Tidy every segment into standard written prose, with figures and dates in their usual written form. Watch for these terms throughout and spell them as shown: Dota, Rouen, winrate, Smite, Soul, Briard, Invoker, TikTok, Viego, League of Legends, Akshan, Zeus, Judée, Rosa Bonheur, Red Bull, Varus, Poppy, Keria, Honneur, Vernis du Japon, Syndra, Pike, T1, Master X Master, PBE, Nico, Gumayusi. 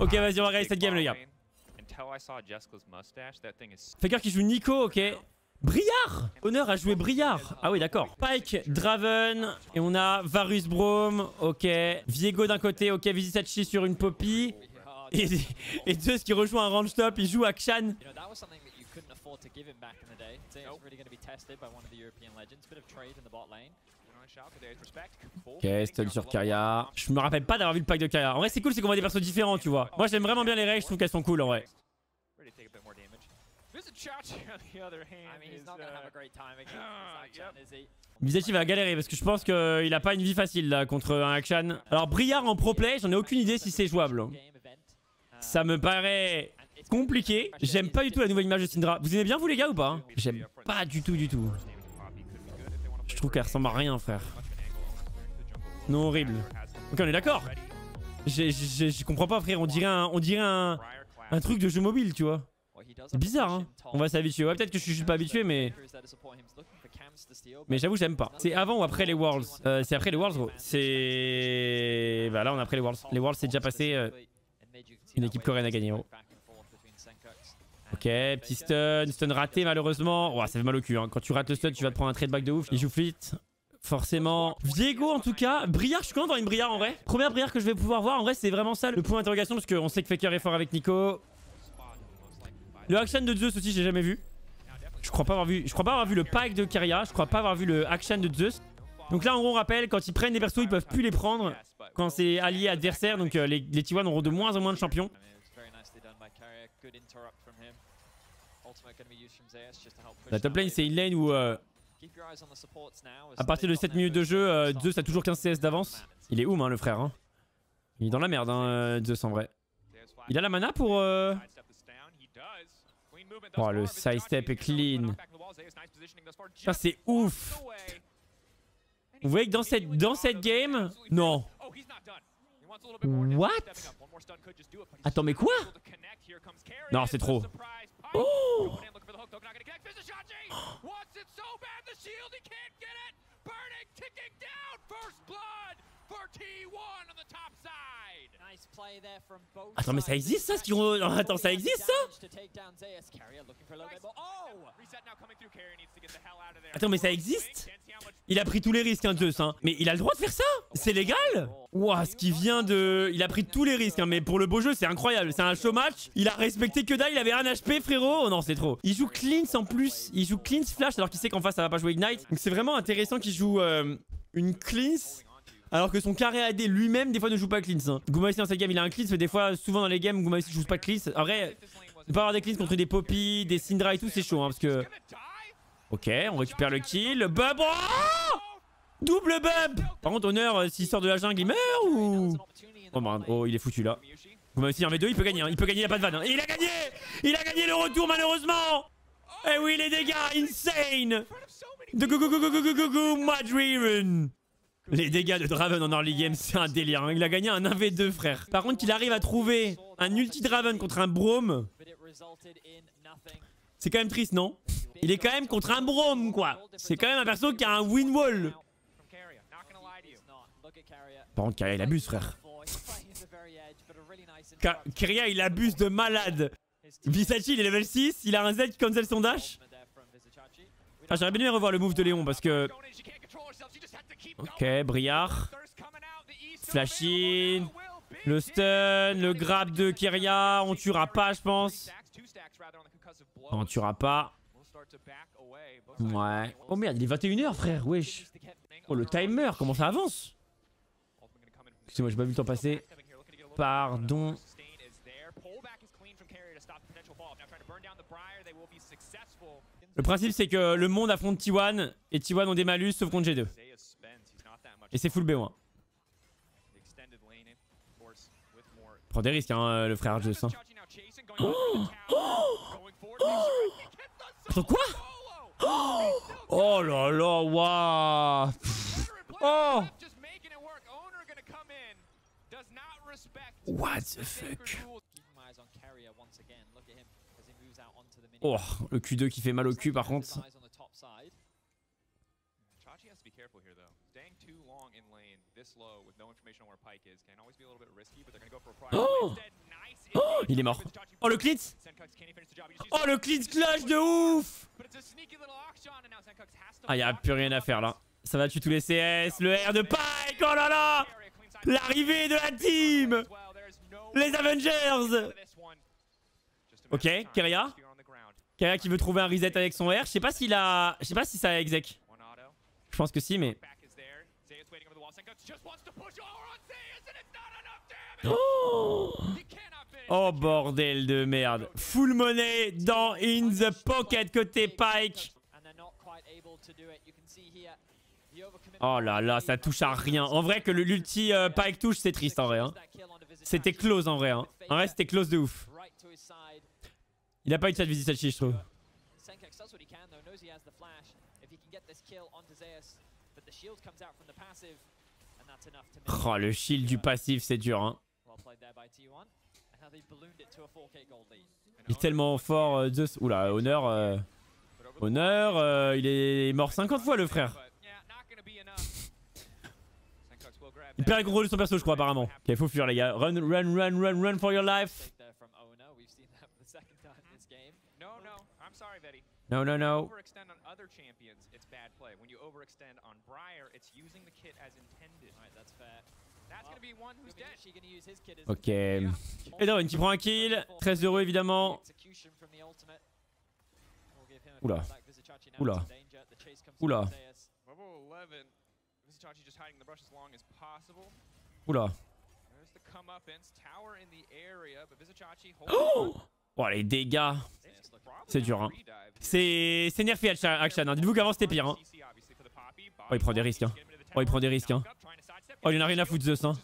Ok, vas-y, on va regarder cette game, les gars. Faker qui joue Nico, ok. Briard! Honneur a joué Briard. Ah oui, d'accord. Pike, Draven. Et on a Varus, Braum. Ok. Viego d'un côté. Ok, Vizachi sur une Poppy. Et Zeus qui rejoint un range top. Il joue Akshan. Ok, stun sur Keria. Je me rappelle pas d'avoir vu le pack de Keria. En vrai, c'est cool, c'est qu'on voit des persos différents, tu vois. Moi, j'aime vraiment bien les règles, je trouve qu'elles sont cool en vrai. Vizachi va galérer parce que je pense qu'il a pas une vie facile là contre un Akshan. Alors, Briard en pro play, j'en ai aucune idée si c'est jouable. Ça me paraît compliqué. J'aime pas du tout la nouvelle image de Syndra. Vous aimez bien, vous les gars, ou pas? J'aime pas du tout, du tout. Je trouve qu'elle ressemble à rien, frère. Non, horrible. Ok, on est d'accord. Je comprends pas, frère. On dirait un truc de jeu mobile, tu vois. C'est bizarre, hein. On va s'habituer. Ouais, peut-être que je suis pas habitué, mais... Mais j'avoue, j'aime pas. C'est avant ou après les Worlds? C'est après les Worlds, gros. C'est... Bah là, on est après les Worlds. Les Worlds, c'est déjà passé. Une équipe coréenne a gagné, gros. Ok, petit stun raté malheureusement. Ouah, ça fait mal au cul, hein. Quand tu rates le stun, tu vas te prendre un trade back de ouf. Il joue flit, forcément. Viego en tout cas, Briard, je suis content d'avoir une Briard en vrai. Première Briard que je vais pouvoir voir, en vrai c'est vraiment ça le point d'interrogation parce qu'on sait que Faker est fort avec Nico. Le Akshan de Zeus aussi, j'ai jamais vu. Je crois pas avoir vu le pack de Keria, je crois pas avoir vu le Akshan de Zeus. Donc là en gros on rappelle, quand ils prennent des persos, ils peuvent plus les prendre quand c'est allié adversaire, donc les T1 auront de moins en moins de champions. La top lane, c'est une lane où à partir de 7 minutes de jeu, Zeus a toujours 15 CS d'avance. Il est oum, hein, le frère, hein. Il est dans la merde, hein, Zeus en vrai. Il a la mana pour... Oh, le sidestep est clean. Ça c'est ouf. Vous voyez que dans cette game... Non. What? Attends, mais quoi? Non, c'est trop. Oh! Attends, mais ça existe ça, ce qui... Attends, ça existe ça? Attends, mais ça existe? Il a pris tous les risques, hein, Zeus, hein. Mais il a le droit de faire ça? C'est légal? Ouah, ce qui vient de... Il a pris tous les risques, hein, mais pour le beau jeu, c'est incroyable. C'est un show match. Il a respecté que dalle, il avait un HP, frérot. Oh non, c'est trop. Il joue Cleanse en plus. Il joue Cleanse Flash alors qu'il sait qu'en face, ça va pas jouer Ignite. Donc c'est vraiment intéressant qu'il joue une Cleanse. Alors que son carré AD lui-même, des fois, ne joue pas Cleanse. Hein. Gumayusi dans cette game, il a un Cleanse, mais des fois, souvent dans les games, Gumayusi joue pas Cleanse. En vrai, ne pas avoir des Cleanse contre des Poppy, des Syndra et tout, c'est chaud, hein, parce que... Ok, on récupère le kill. Le bump. Oh, double bump. Par contre, Honneur, s'il sort de la jungle, il meurt ou... Oh, man. Oh, il est foutu, là. Gumayusi en V2, il peut gagner, hein. Il peut gagner, il a pas de vanne. Hein. Et il a gagné. Il a gagné le retour, malheureusement. Eh oui, les dégâts, insane. De Madriven. Les dégâts de Draven en early game, c'est un délire, hein. Il a gagné un 1v2, frère. Par contre, qu'il arrive à trouver un ulti Draven contre un Braum, c'est quand même triste, non? Il est quand même contre un Braum, quoi. C'est quand même un perso qui a un win-wall. Par contre, Keria, il abuse, frère. Keria, il abuse de malade. Vizachi, il est level 6, il a un Z qui cancel son dash. Ah, j'aurais bien aimé revoir le move de Léon parce que... Ok, Briard. Flash in. Le stun, le grab de Keria. On tuera pas, je pense. On tuera pas. Ouais. Oh merde, il est 21 h, frère, wesh. Oh, le timer, comment ça avance? Excusez-moi, j'ai pas vu le temps passer. Pardon. Le principe, c'est que le monde affronte T1 et T1 ont des malus sauf contre G2. Et c'est full B1. Prends des risques, hein, le frère Zeus. Hein. Oh, oh, oh. Attends, quoi? Oh, oh là là, waouh. Oh. What the fuck? Oh, le Q2 qui fait mal au cul par contre. Oh. Il est mort. Oh le cleanse. Oh le cleanse clash de ouf. Ah y'a plus rien à faire là. Ça va tuer tous les CS. Le R de Pike. Oh là là. L'arrivée de la team. Les Avengers. Ok, Keria. Keria qui veut trouver un reset avec son R. Je sais pas s'il a... Je sais pas si ça a exec. Je pense que si, mais... Oh, oh bordel de merde. Full money dans In The Pocket côté Pike. Oh là là, ça touche à rien. En vrai que l'ulti Pike touche, c'est triste en vrai. Hein. C'était close en vrai. Hein. En vrai, c'était close de ouf. Il n'a pas eu de Vizachi, je trouve. Oh, le shield du passif, c'est dur. Hein. Il est tellement fort, Zeus. Oula, Honneur. Honneur, il est mort 50 fois, le frère. Il perd le contrôle de son perso, je crois, apparemment. Ok, faut fuir, les gars. Run, run, run, run, run for your life. No, no, no. Ok. Et Draven qui prend un kill. Très heureux évidemment. Oula. Oula. Oula. Oula. Oh! Oh les dégâts. C'est dur hein. C'est nerfé Akshan hein. Dites-vous qu'avant c'était pire hein. Oh il prend des risques hein. Oh il prend des risques hein. Oh il en a rien à foutre Zeus hein.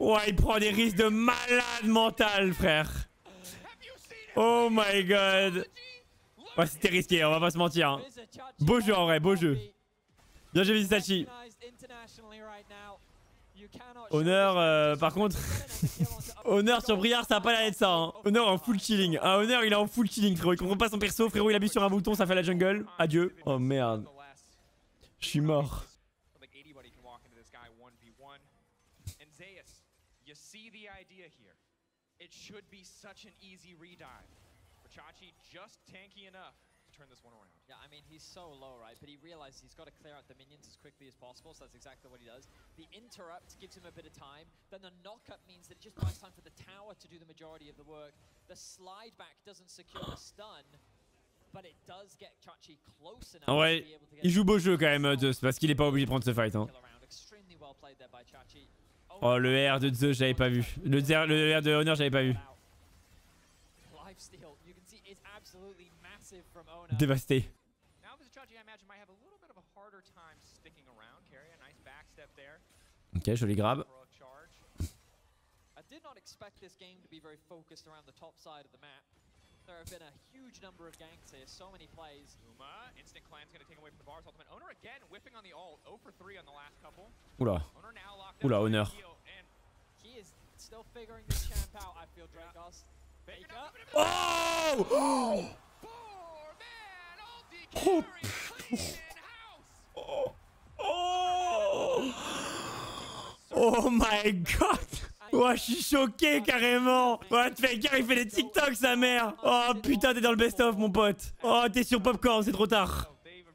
Oh ouais il prend des risques de malade mental frère. Oh my god. Ouais c'était risqué on va pas se mentir hein. Beau jeu en vrai, beau jeu. Bien joué Vizachi. Honneur, par contre, Honneur sur Briard, ça va pas l'air de ça. Hein. Honneur en full chilling. Ah, Honneur, il est en full chilling, frérot. Il comprend pas son perso, frérot. Il appuie sur un bouton, ça fait la jungle. Adieu. Oh merde. Je suis mort. Turn this one around. Yeah, I mean he's so low, right? But he realizes he's got to clear out the minions as quickly as possible, so that's exactly what he does. The interrupt gives him a bit of time. Then the knock-up means that it just buys time for the tower to do the majority of the work. The slide back doesn't secure the stun, but it does get Chachi close enough to be able to get. Il joue beau jeu quand même Zeus parce qu'il est pas obligé de prendre ce fight hein. Oh le R de Zeus, j'avais pas vu. Le R de Honneur, j'avais pas vu. Dévasté. Ok, joli grab. Oula. Oula, Honneur. Oh, oh, oh, oh, oh, oh my god. Ouais, je suis choqué carrément. Ouais, Faker il fait des TikTok sa mère. Oh putain, t'es dans le best-of mon pote. Oh, t'es sur Popcorn, c'est trop tard.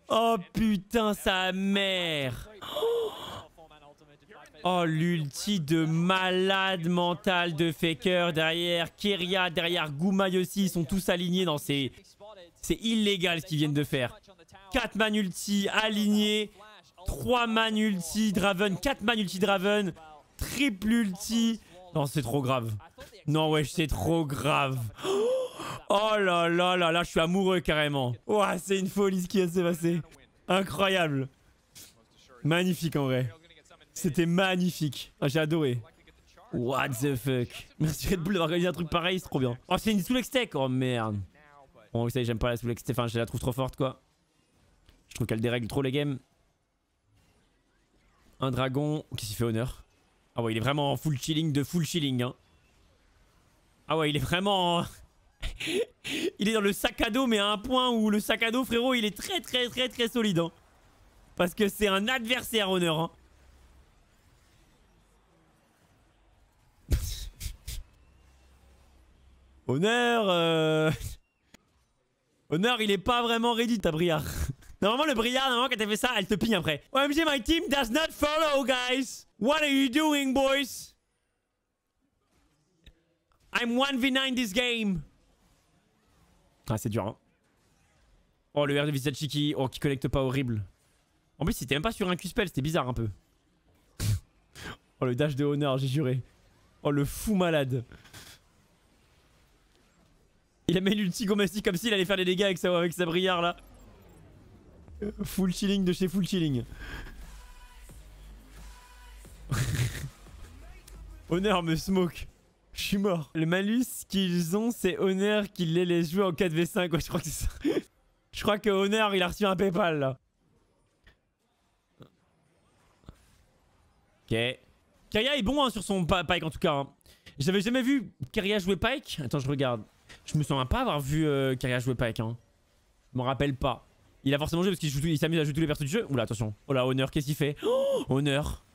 Oh putain, sa mère. Oh l'ulti de malade mental de Faker derrière Keria, derrière Gumayusi, ils sont tous alignés dans ces... C'est illégal ce qu'ils viennent de faire. 4 man ulti alignés, 3 man ulti Draven, 4 man ulti Draven, triple ulti. Non c'est trop grave. Non ouais c'est trop grave. Oh là là là là, je suis amoureux carrément. Ouah c'est une folie ce qui vient de se passer. Incroyable. Magnifique en vrai. C'était magnifique. Ah, j'ai adoré. What the fuck. Merci Red Bull d'avoir organisé un truc pareil, c'est trop bien. Oh, c'est une Soulex Tech. Oh merde. Bon, vous savez, j'aime pas la Soulex Tech. Enfin, je la trouve trop forte, quoi. Je trouve qu'elle dérègle trop les games. Un dragon. Qu'est-ce qu'il fait Honneur? Ah ouais, il est vraiment en full chilling de full chilling. Hein. Ah ouais, il est vraiment en... Il est dans le sac à dos, mais à un point où le sac à dos, frérot, il est très, très, très, très solide. Hein. Parce que c'est un adversaire, Honneur. Hein. Honneur... Honneur, il est pas vraiment ready, ta Briard. Normalement, le Briard, normalement, quand t'as fait ça, elle te ping après. OMG, my team does not follow, guys. What are you doing, boys? I'm 1v9 this game. Ah, c'est dur, hein. Oh, le R de Vizachi qui... Oh, qui connecte pas, horrible. En plus, c'était même pas sur un Q-spell, c'était bizarre un peu. Oh, le dash de Honneur, j'ai juré. Oh, le fou malade. Il a mis l'ulti Gumayusi comme s'il allait faire des dégâts avec sa Briard là. Full chilling de chez full chilling. Honneur me smoke. Je suis mort. Le malus qu'ils ont, c'est Honneur qui les laisse jouer en 4v5. Ouais, je crois que c'est ça. Je crois que Honneur, il a reçu un PayPal là. Ok. Keria est bon hein, sur son Pike en tout cas. Hein. J'avais jamais vu Keria jouer Pike. Attends, je regarde. Je me souviens pas avoir vu Keria jouer Pike. Hein. Je m'en rappelle pas. Il a forcément joué parce qu'il s'amuse à jouer tous les persos du jeu. Oula, attention. Oh là, Honneur, qu'est-ce qu'il fait? Oh, Honneur.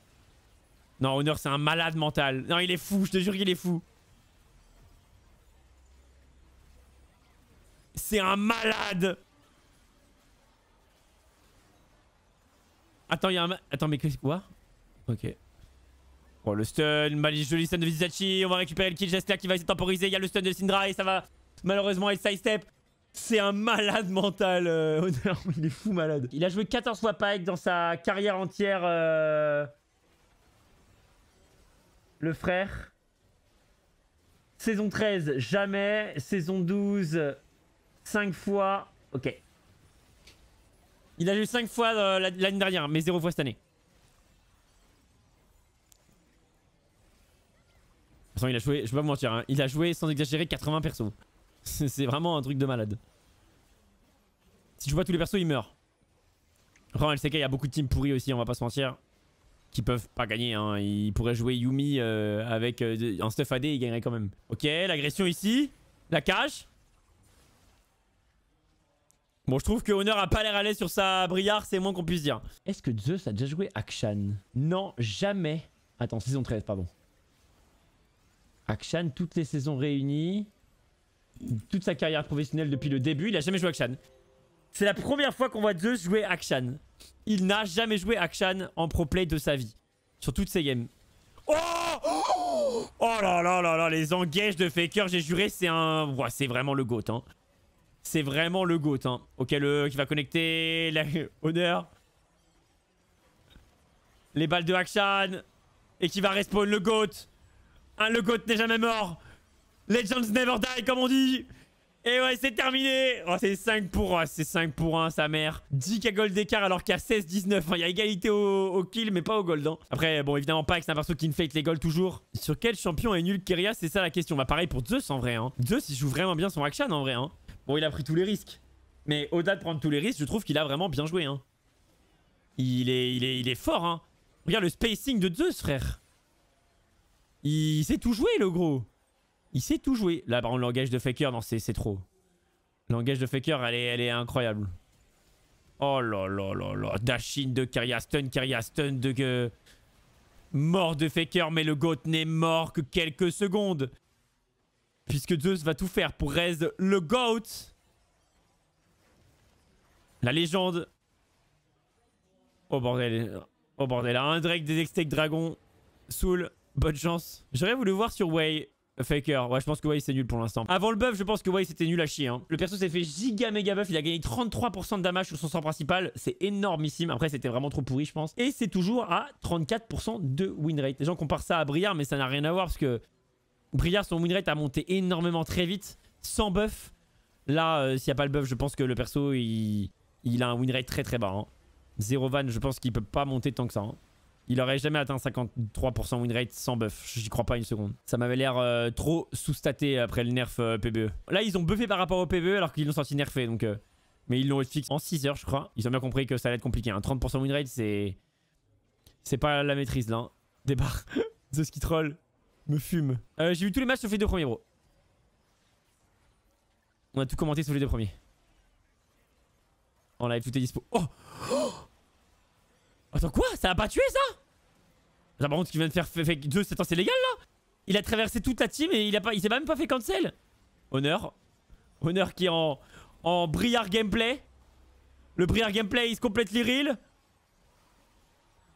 Non, Honneur, c'est un malade mental. Non, il est fou, je te jure qu'il est fou. C'est un malade. Attends, il y a un... Attends, mais qu'est-ce quoi? Ok. Oh, le stun, joli stun de Vizachi. On va récupérer le kill, j'espère qu'il va essayer de temporiser. Il y a le stun de Syndra et ça va... Malheureusement, elle sidestep. C'est un malade mental, Honneur. Il est fou malade. Il a joué 14 fois Pike dans sa carrière entière. Le frère. Saison 13, jamais. Saison 12, 5 fois. Ok. Il a joué 5 fois l'année dernière, mais 0 fois cette année. De toute façon, il a joué, je vais pas vous mentir, hein, il a joué sans exagérer 80 persos. C'est vraiment un truc de malade. Si tu vois tous les persos, il meurt. Après, en LCK, il y a beaucoup de teams pourris aussi, on va pas se mentir. Qui peuvent pas gagner, hein. Ils pourraient jouer Yumi avec un stuff AD, ils gagneraient quand même. Ok, l'agression ici. La cage. Bon, je trouve que Honneur a pas l'air à l'aise sur sa Briard, c'est moins qu'on puisse dire. Est-ce que Zeus a déjà joué Akshan? Non, jamais. Attends, saison 13, pardon. Akshan, toutes les saisons réunies, toute sa carrière professionnelle depuis le début, il a jamais joué Akshan. C'est la première fois qu'on voit Zeus jouer Akshan. Il n'a jamais joué Akshan en pro play de sa vie, sur toutes ses games. Oh, oh, oh là là là là, les engages de Faker, j'ai juré, c'est un... Ouais, c'est vraiment le GOAT, hein. C'est vraiment le GOAT, hein. Ok, le... qui va connecter... La... Honneur. Les balles de Akshan. Et qui va respawn le GOAT. Hein, le GOAT n'est jamais mort. Legends never die comme on dit. Et ouais, c'est terminé. Oh, c'est 5 pour 1 sa mère. 10 k gold d'écart alors qu'à 16-19. Il y a égalité au kill mais pas au gold hein. Après bon évidemment Pike c'est un perso qui infate les golds toujours. Sur quel champion est nul Keria? C'est ça la question. Bah pareil pour Zeus en vrai hein. Zeus il joue vraiment bien son Akshan en vrai hein. Bon il a pris tous les risques. Mais au-delà de prendre tous les risques je trouve qu'il a vraiment bien joué hein. Il est fort hein. Regarde le spacing de Zeus frère. Il sait tout jouer, le gros. Il sait tout jouer. Là, par contre, le langage de Faker, non, c'est trop. Le langage de Faker, elle est incroyable. Oh là là là là. Dashin de Keria stun de... Mort de Faker, mais le GOAT n'est mort que quelques secondes. Puisque Zeus va tout faire pour raise le GOAT. La légende. Oh bordel. Oh bordel. Un Drake des Extech Dragon. Soul. Bonne chance. J'aurais voulu voir sur Way Faker. Ouais, je pense que Way c'est nul pour l'instant. Avant le buff, je pense que Way c'était nul à chier. Hein. Le perso s'est fait giga méga buff. Il a gagné 33% de damage sur son sort principal. C'est énormissime. Après, c'était vraiment trop pourri, je pense. Et c'est toujours à 34% de win rate. Les gens comparent ça à Briard, mais ça n'a rien à voir parce que Briard, son win rate a monté énormément très vite sans buff. Là, s'il n'y a pas le buff, je pense que le perso il a un win rate très très bas. Hein. 0 van, je pense qu'il peut pas monter tant que ça. Hein. Il aurait jamais atteint 53% win rate sans buff. J'y crois pas une seconde. Ça m'avait l'air trop sous-staté après le nerf PBE. Là, ils ont buffé par rapport au PBE alors qu'ils l'ont sorti nerfé. Donc, mais ils l'ont fixé en 6 heures, je crois. Ils ont bien compris que ça allait être compliqué. Hein. 30% win rate, c'est... C'est pas la maîtrise, là. Hein. Débarque. Zeus qui troll me fume. J'ai vu tous les matchs sauf les deux premiers, bro. On a tout commenté sauf les deux premiers. En live, tout est dispo. Oh, oh. Attends quoi? Ça a pas tué ça? Attends par contre ce qu'il vient de faire Zeus, attends c'est légal là? Il a traversé toute la team et il s'est même pas fait cancel. Honneur. Honneur qui est en Briard gameplay. Le Briard gameplay, il se complète les reels.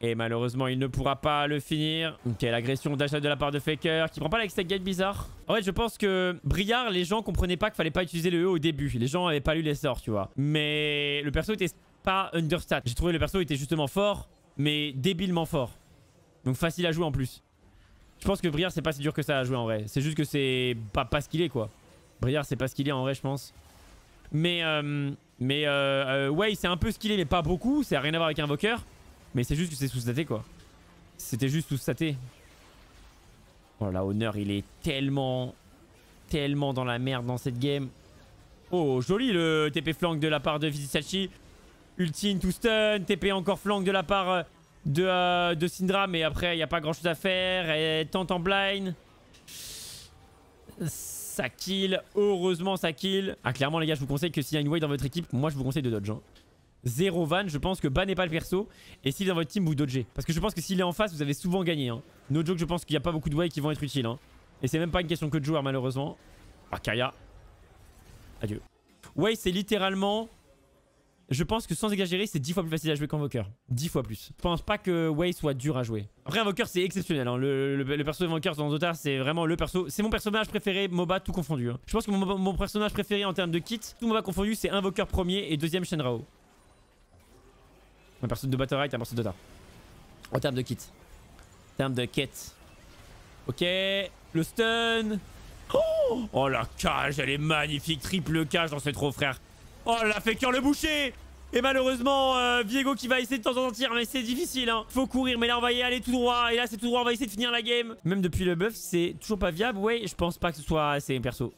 Et malheureusement, il ne pourra pas le finir. Ok, l'agression d'achat de la part de Faker qui prend pas la extake gate bizarre. En fait, je pense que Briard, les gens comprenaient pas qu'il fallait pas utiliser le E au début. Les gens avaient pas lu les sorts, tu vois. Mais le perso était pas understat. J'ai trouvé le perso était justement fort, mais débilement fort. Donc facile à jouer en plus. Je pense que Briard, c'est pas si dur que ça à jouer en vrai. C'est juste que c'est pas ce qu'il est, quoi. Briard, c'est pas ce qu'il est en vrai, je pense. Mais ouais, c'est un peu ce qu'il est, mais pas beaucoup. Ça n'a rien à voir avec Invoker. Mais c'est juste que c'est sous-staté, quoi. C'était juste sous-staté. Oh là, Honneur, il est tellement dans la merde dans cette game. Oh, joli le TP flank de la part de Vizachi. Ulti into stun, TP encore flank de la part de Syndra. Mais après, il n'y a pas grand-chose à faire. Elle tente en blind. Ça kill. Heureusement, ça kill. Ah, clairement, les gars, je vous conseille que s'il y a une Way dans votre équipe, moi, je vous conseille de dodge, hein. Zéro van, je pense que ban n'est pas le perso. Et s'il est dans votre team, vous dodgez. Parce que je pense que s'il est en face, vous avez souvent gagné, hein. No joke, je pense qu'il n'y a pas beaucoup de ways qui vont être utiles, hein. Et c'est même pas une question que de joueur, malheureusement. Ah, Keria. Adieu. Way, c'est littéralement... Je pense que sans exagérer, c'est 10 fois plus facile à jouer qu'Invoker. 10 fois plus. Je pense pas que Way soit dur à jouer. Après, Invoker, c'est exceptionnel, hein. Le perso Invoker dans Dota, c'est vraiment le perso. C'est mon personnage préféré, MOBA tout confondu, hein. Je pense que mon personnage préféré en termes de kit, tout MOBA confondu, c'est Invoker premier et deuxième Shen Rao. Un perso de Battle Right, un perso de Dota. En termes de kit. En termes de kit. Ok. Le stun. Oh la cage, elle est magnifique. Triple cage dans ce trop, frère. Oh la Faker le boucher. Et malheureusement, Viego qui va essayer de t'en sortir. Mais c'est difficile, hein. Faut courir. Mais là, on va y aller tout droit. Et là, c'est tout droit. On va essayer de finir la game. Même depuis le buff, c'est toujours pas viable. Ouais, je pense pas que ce soit assez, perso.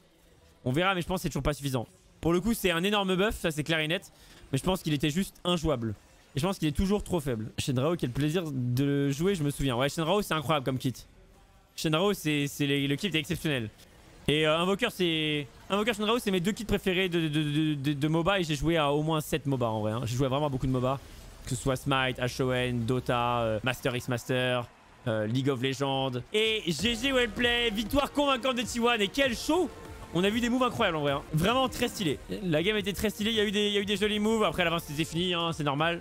On verra, mais je pense que c'est toujours pas suffisant. Pour le coup, c'est un énorme buff. Ça, c'est clair et net. Mais je pense qu'il était juste injouable. Et je pense qu'il est toujours trop faible. Shen Rao, quel plaisir de le jouer, je me souviens. Ouais, Shen Rao, c'est incroyable comme kit. Shen Rao, le kit est exceptionnel. Et Invoker, c'est... Invoker, Shen Rao, c'est mes deux kits préférés de MOBA. Et j'ai joué à au moins 7 MOBA en vrai, hein. J'ai joué à vraiment beaucoup de MOBA. Que ce soit Smite, HON, Dota, Master X Master, League of Legends. Et GG Wellplay, victoire convaincante de T1. Et quel show! On a vu des moves incroyables en vrai, hein. Vraiment très stylé. La game était très stylée, il y a eu des jolis moves. Après à l'avance c'était fini, hein, c'est normal.